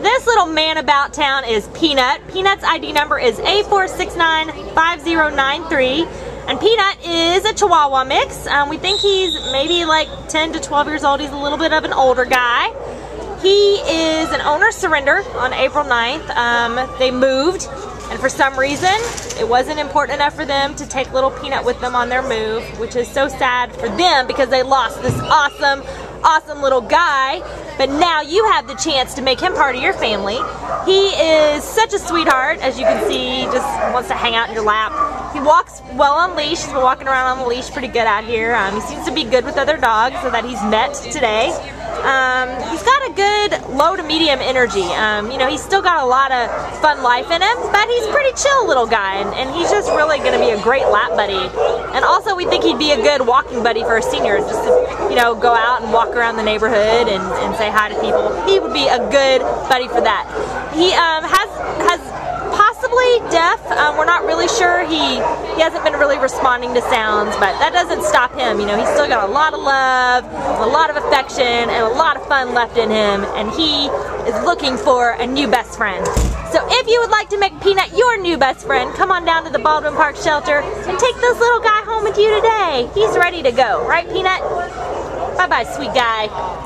This little man about town is Peanut. Peanut's ID number is A4695093. And Peanut is a Chihuahua mix. We think he's maybe like 10 to 12 years old. He's a little bit of an older guy. He is an owner surrender on April 9th. They moved, and for some reason, it wasn't important enough for them to take little Peanut with them on their move, which is so sad for them because they lost this awesome, awesome little guy. But now you have the chance to make him part of your family. He is such a sweetheart, as you can see, just wants to hang out in your lap. He walks well on leash. He's been walking around on the leash pretty good out here. He seems to be good with other dogs that he's met today. He's got a good low to medium energy. You know, he's still got a lot of fun life in him, but he's a pretty chill little guy, and he's just really going to be a great lap buddy. And also, we think he'd be a good walking buddy for a senior, just to, you know, go out and walk around the neighborhood and say hi to people. He would be a good buddy for that. He has deaf. We're not really sure. He hasn't been really responding to sounds, but that doesn't stop him. You know, he's still got a lot of love, a lot of affection, and a lot of fun left in him, and he is looking for a new best friend. So if you would like to make Peanut your new best friend, come on down to the Baldwin Park shelter and take this little guy home with you today. He's ready to go. Right, Peanut? Bye-bye, sweet guy.